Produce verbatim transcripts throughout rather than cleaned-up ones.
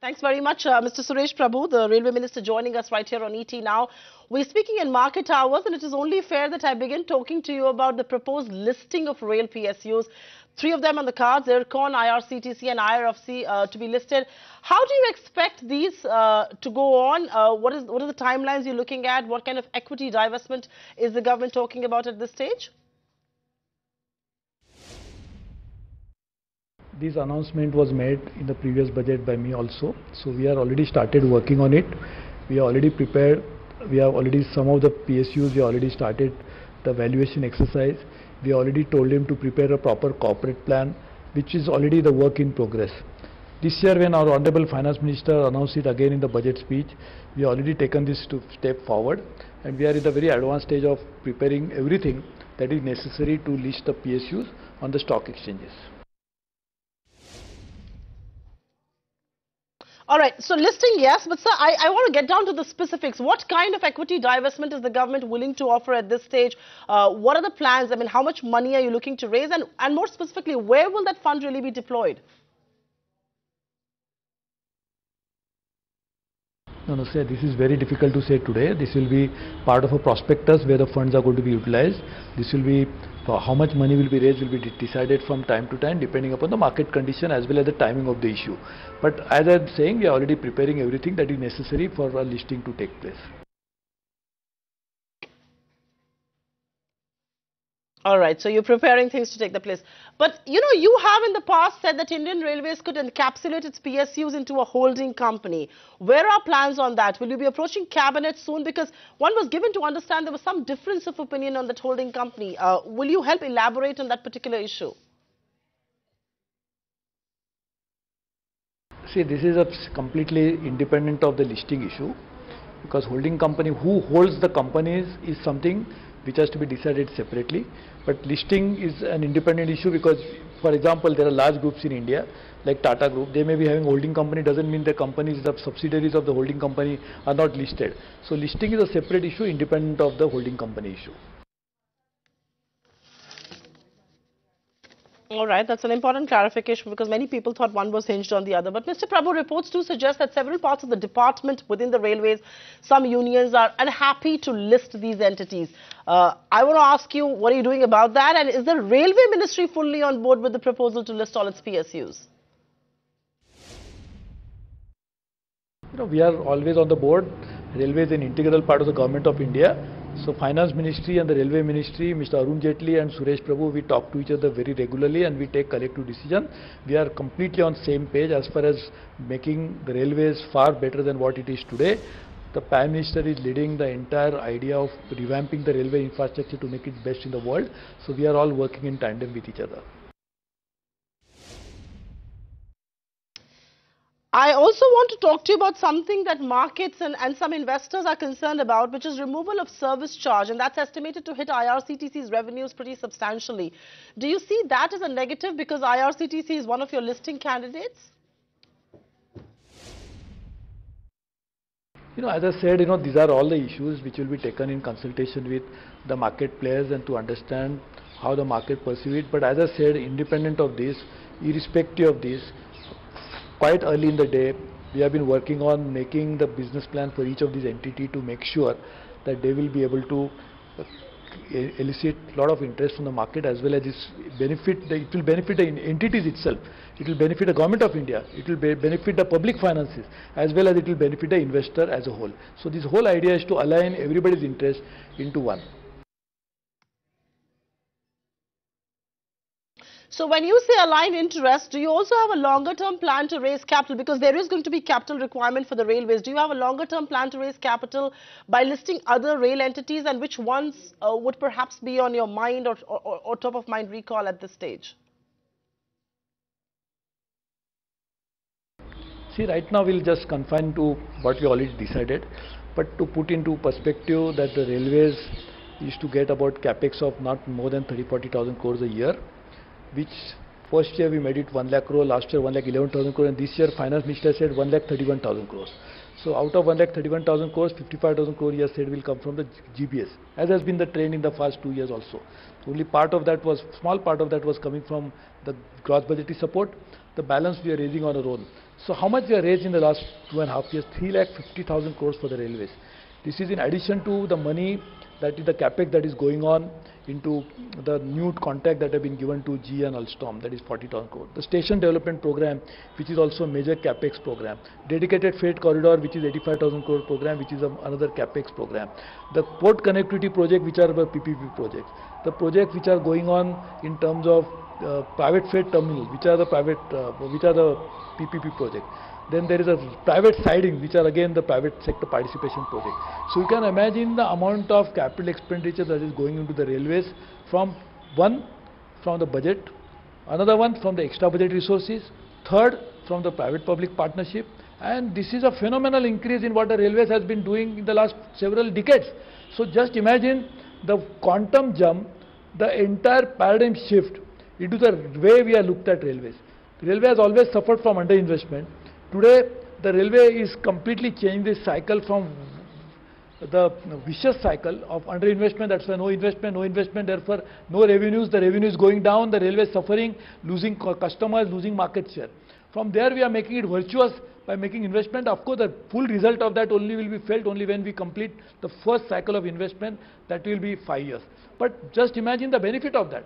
Thanks very much, uh, Mister Suresh Prabhu, the Railway Minister, joining us right here on E T Now. We're speaking in market hours, and it is only fair that I begin talking to you about the proposed listing of rail P S Us. Three of them on the cards, IRCON, I R C T C and I R F C, uh, to be listed. How do you expect these uh, to go on? Uh, what is, what are the timelines you're looking at? What kind of equity divestment is the government talking about at this stage? This announcement was made in the previous budget by me also. So we are already started working on it. We are already prepared. We have already some of the P S Us, we already started the valuation exercise. We already told him to prepare a proper corporate plan, which is already the work in progress. This year, when our Honorable Finance Minister announced it again in the budget speech, we already taken this two step forward, and we are in the very advanced stage of preparing everything that is necessary to list the P S Us on the stock exchanges. All right, so listing, yes, but sir, I, I want to get down to the specifics. What kind of equity divestment is the government willing to offer at this stage? Uh, what are the plans? I mean, how much money are you looking to raise? And, and more specifically, where will that fund really be deployed? No, no, sir, this is very difficult to say today. This will be part of a prospectus where the funds are going to be utilized. This will be, how much money will be raised will be decided from time to time depending upon the market condition as well as the timing of the issue. But as I am saying, we are already preparing everything that is necessary for a listing to take place. All right, so you're preparing things to take the place. But, you know, you have in the past said that Indian Railways could encapsulate its P S Us into a holding company. Where are plans on that? Will you be approaching Cabinet soon? Because one was given to understand there was some difference of opinion on that holding company. Uh, will you help elaborate on that particular issue? See, this is a completely independent of the listing issue, because holding company, who holds the companies, is something which has to be decided separately. But listing is an independent issue, because, for example, there are large groups in India like Tata Group. They may be having holding company. Doesn't mean the companies, the subsidiaries of the holding company are not listed. So listing is a separate issue, independent of the holding company issue. All right, that's an important clarification, because many people thought one was hinged on the other. But Mister Prabhu, reports do suggest that several parts of the department within the railways, some unions are unhappy to list these entities. Uh, I want to ask you, what are you doing about that? And is the Railway Ministry fully on board with the proposal to list all its P S Us? You know, we are always on the board. Railway is an integral part of the Government of India. So Finance Ministry and the Railway Ministry, Mister Arun Jaitley and Suresh Prabhu, we talk to each other very regularly and we take collective decision. We are completely on same page as far as making the railways far better than what it is today. The Prime Minister is leading the entire idea of revamping the railway infrastructure to make it best in the world. So we are all working in tandem with each other. I also want to talk to you about something that markets and, and some investors are concerned about, which is removal of service charge, and that's estimated to hit I R C T C's revenues pretty substantially. Do you see that as a negative because I R C T C is one of your listing candidates? You know, as I said, you know, these are all the issues which will be taken in consultation with the market players and to understand how the market perceives it. But as I said, independent of this, irrespective of this, quite early in the day, we have been working on making the business plan for each of these entities to make sure that they will be able to elicit a lot of interest from the market, as well as it's benefit, it will benefit the entities itself, it will benefit the Government of India, it will be benefit the public finances, as well as it will benefit the investor as a whole. So this whole idea is to align everybody's interest into one. So when you say align interest, do you also have a longer term plan to raise capital? Because there is going to be capital requirement for the railways. Do you have a longer term plan to raise capital by listing other rail entities, and which ones uh, would perhaps be on your mind or, or, or top of mind recall at this stage? See, right now we'll just confine to what we already decided. But to put into perspective that the railways used to get about capex of not more than thirty to forty thousand crores a year, which first year we made it one lakh crore, last year one lakh eleven thousand crore, and this year Finance Minister said one lakh thirty-one thousand crores. So out of one lakh thirty-one thousand crores, fifty-five thousand crore he has said will come from the G B S, as has been the trend in the past two years also. Only part of that was, small part of that was coming from the gross budgetary support. The balance we are raising on our own. So how much they are raised in the last two and a half years? three lakh fifty thousand crores for the railways. This is in addition to the money that is the capex that is going on into the new contract that have been given to G E and Alstom, that is forty thousand crores. The station development program, which is also a major capex program. Dedicated freight corridor, which is eighty-five thousand crore program, which is a, another capex program. The port connectivity project, which are the P P P projects. The projects which are going on in terms of uh, private freight terminals, which are the private, uh, which are the P P P project. Then there is a private siding, which are again the private sector participation project. So you can imagine the amount of capital expenditure that is going into the railways, from one, from the budget, another one from the extra budget resources, third from the private-public partnership, and this is a phenomenal increase in what the railways has been doing in the last several decades. So just imagine the quantum jump, the entire paradigm shift into the way we are looked at railways. Railway has always suffered from underinvestment. Today, the railway is completely changing this cycle from the vicious cycle of underinvestment. That's why no investment, no investment, therefore no revenues. The revenue is going down, the railway is suffering, losing customers, losing market share. From there, we are making it virtuous by making investment. Of course, the full result of that only will be felt only when we complete the first cycle of investment. That will be five years. But just imagine the benefit of that.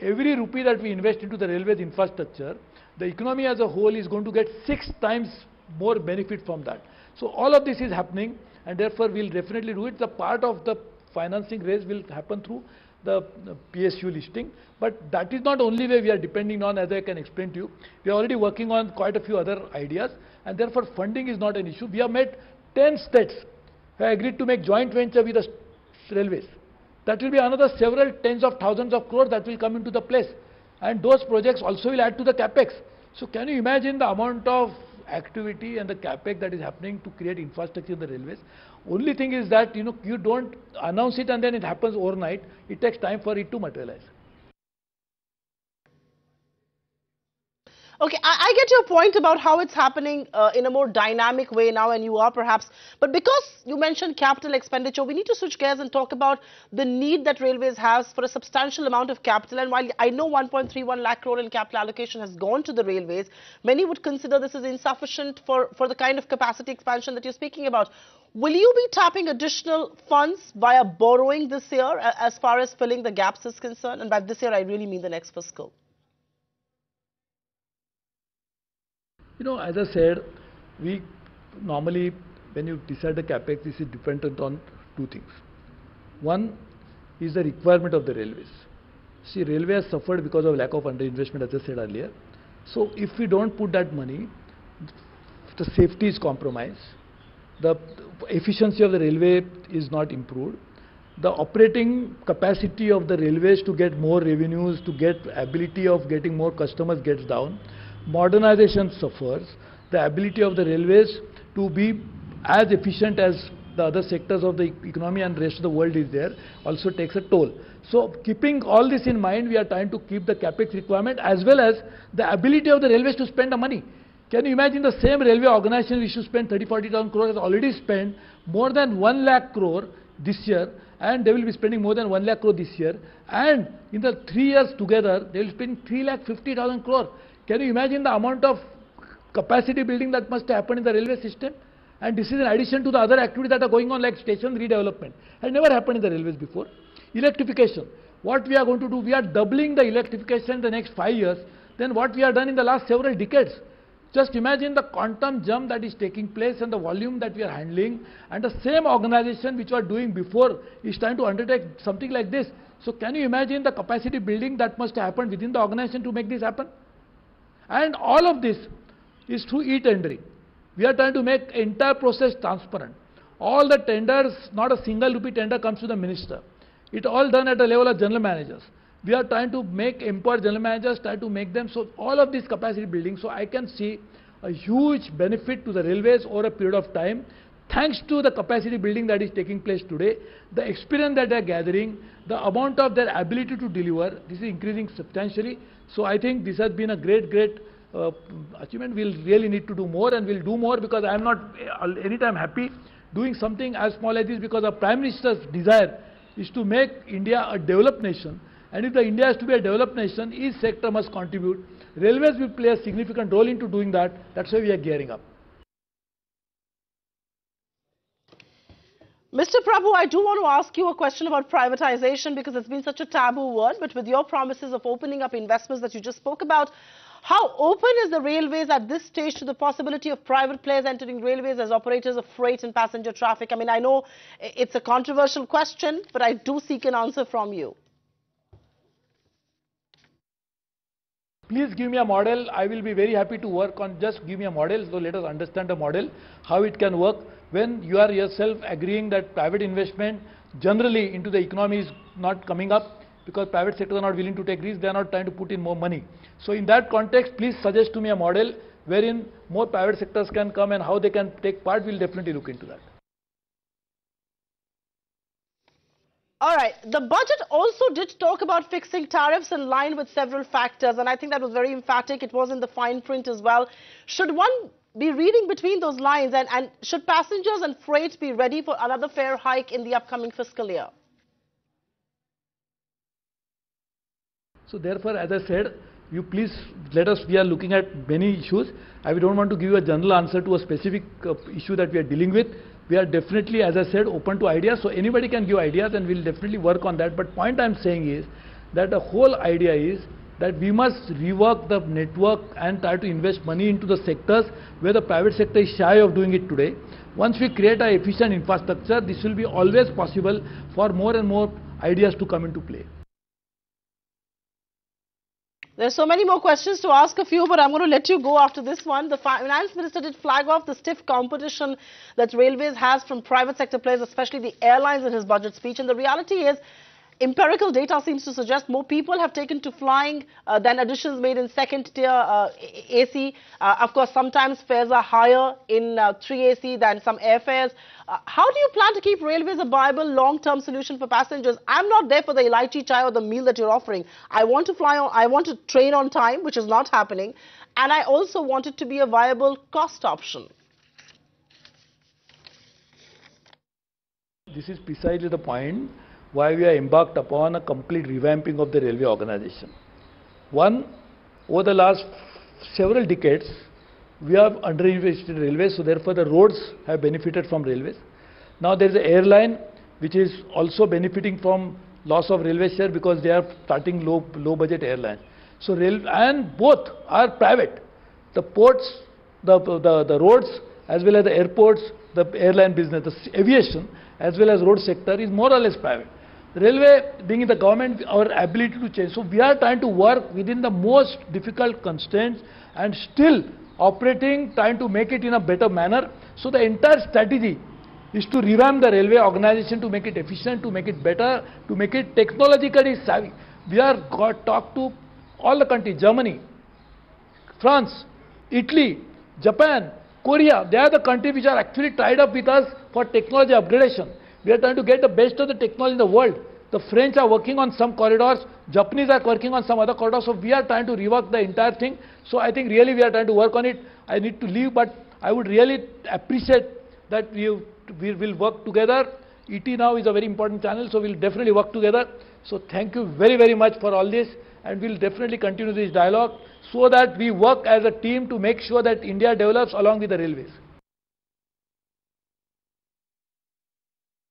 Every rupee that we invest into the railway's infrastructure, the economy as a whole is going to get six times more benefit from that. So all of this is happening, and therefore we'll definitely do it. The part of the financing raise will happen through the P S U listing, but that is not only way we are depending on, as I can explain to you. We are already working on quite a few other ideas, and therefore funding is not an issue. We have made ten states who agreed to make joint venture with the railways. That will be another several tens of thousands of crores that will come into the place. And those projects also will add to the capex. So can you imagine the amount of activity and the capex that is happening to create infrastructure in the railways? Only thing is that, you know, you don't announce it and then it happens overnight. It takes time for it to materialize. Okay, I, I get your point about how it's happening uh, in a more dynamic way now, and you are perhaps, but because you mentioned capital expenditure, we need to switch gears and talk about the need that railways has for a substantial amount of capital. And while I know one point three one lakh crore in capital allocation has gone to the railways, many would consider this is insufficient for, for the kind of capacity expansion that you're speaking about. Will you be tapping additional funds via borrowing this year as far as filling the gaps is concerned? And by this year, I really mean the next fiscal. You know, as I said, we normally, when you decide the capex, this is dependent on two things. One is the requirement of the railways. See, railway has suffered because of lack of underinvestment, as I said earlier. So if we don't put that money, the safety is compromised, the efficiency of the railway is not improved, the operating capacity of the railways to get more revenues, to get ability of getting more customers gets down. Modernization suffers, the ability of the railways to be as efficient as the other sectors of the economy and rest of the world is there also takes a toll. So keeping all this in mind, we are trying to keep the capex requirement as well as the ability of the railways to spend the money. Can you imagine the same railway organization which should spend thirty forty thousand crore has already spent more than one lakh crore this year, and they will be spending more than one lakh crore this year, and in the three years together they will spend three lakh fifty thousand crore. Can you imagine the amount of capacity building that must happen in the railway system? And this is in addition to the other activities that are going on, like station redevelopment. It never happened in the railways before. Electrification. What we are going to do, we are doubling the electrification in the next five years than what we have done in the last several decades. Just imagine the quantum jump that is taking place and the volume that we are handling, and the same organization which was doing before is trying to undertake something like this. So can you imagine the capacity building that must happen within the organization to make this happen? And all of this is through e-tendering. We are trying to make the entire process transparent. All the tenders, not a single rupee tender comes to the minister. It's all done at the level of general managers. We are trying to make empower general managers, try to make them, so all of this capacity building. So I can see a huge benefit to the railways over a period of time, thanks to the capacity building that is taking place today, the experience that they are gathering, the amount of their ability to deliver, this is increasing substantially. So I think this has been a great, great uh, achievement. We'll really need to do more, and we'll do more, because I'm not anytime happy doing something as small as this, because our Prime Minister's desire is to make India a developed nation. And if the India has to be a developed nation, each sector must contribute. Railways will play a significant role into doing that. That's why we are gearing up. Mister Prabhu, I do want to ask you a question about privatization, because it's been such a taboo word, but with your promises of opening up investments that you just spoke about, how open is the railways at this stage to the possibility of private players entering railways as operators of freight and passenger traffic? I mean, I know it's a controversial question, but I do seek an answer from you. Please give me a model. I will be very happy to work on. Just give me a model. So let us understand the model, how it can work. When you are yourself agreeing that private investment generally into the economy is not coming up because private sector are not willing to take risks, they are not trying to put in more money. So in that context, please suggest to me a model wherein more private sectors can come, and how they can take part. We'll definitely look into that. All right. The budget also did talk about fixing tariffs in line with several factors, and I think that was very emphatic. It was in the fine print as well. Should one be reading between those lines, and, and should passengers and freight be ready for another fare hike in the upcoming fiscal year? So therefore, as I said, you please let us, we are looking at many issues. I don't want to give you a general answer to a specific uh, issue that we are dealing with. We are definitely, as I said, open to ideas. So anybody can give ideas, and we'll definitely work on that. But point I'm saying is that the whole idea is that we must rework the network and try to invest money into the sectors where the private sector is shy of doing it today. Once we create an efficient infrastructure, this will be always possible for more and more ideas to come into play. There's so many more questions to ask of you, but I'm going to let you go after this one. The Finance Minister did flag off the stiff competition that railways has from private sector players, especially the airlines, in his budget speech. And the reality is, empirical data seems to suggest more people have taken to flying uh, than additions made in second tier uh, A C. Uh, of course, sometimes fares are higher in uh, three A C than some airfares. Uh, how do you plan to keep railways a viable long-term solution for passengers? I'm not there for the elaichi chai or the meal that you're offering. I want to fly on, I want to train on time, which is not happening. And I also want it to be a viable cost option. This is precisely the point why we are embarked upon a complete revamping of the railway organization. One, over the last several decades, we have underinvested in railways, so therefore the roads have benefited from railways. Now there is an airline which is also benefiting from loss of railway share because they are starting low, low budget airlines. So rail, and both are private. The ports, the, the, the roads, as well as the airports, the airline business, the aviation, as well as road sector is more or less private. Railway, being in the government, our ability to change. So we are trying to work within the most difficult constraints and still operating, trying to make it in a better manner. So the entire strategy is to revamp the railway organization, to make it efficient, to make it better, to make it technologically savvy. We are got talked to all the countries, Germany, France, Italy, Japan, Korea. They are the countries which are actually tied up with us for technology upgradation. We are trying to get the best of the technology in the world. The French are working on some corridors, Japanese are working on some other corridors, so we are trying to rework the entire thing. So I think really we are trying to work on it. I need to leave, but I would really appreciate that we, we will work together. E T Now is a very important channel, so we will definitely work together. So thank you very, very much for all this, and we will definitely continue this dialogue so that we work as a team to make sure that India develops along with the railways.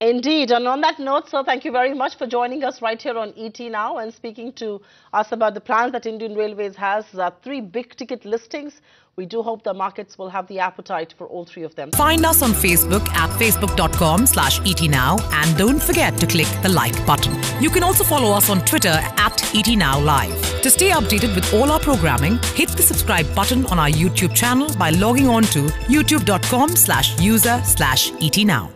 Indeed, and on that note, sir, thank you very much for joining us right here on E T Now and speaking to us about the plans that Indian Railways has, uh, three big ticket listings. We do hope the markets will have the appetite for all three of them. Find us on Facebook at facebook dot com slash E T Now, and don't forget to click the like button. You can also follow us on Twitter at E T Now Live. To stay updated with all our programming, hit the subscribe button on our YouTube channel by logging on to youtube dot com slash user slash E T Now.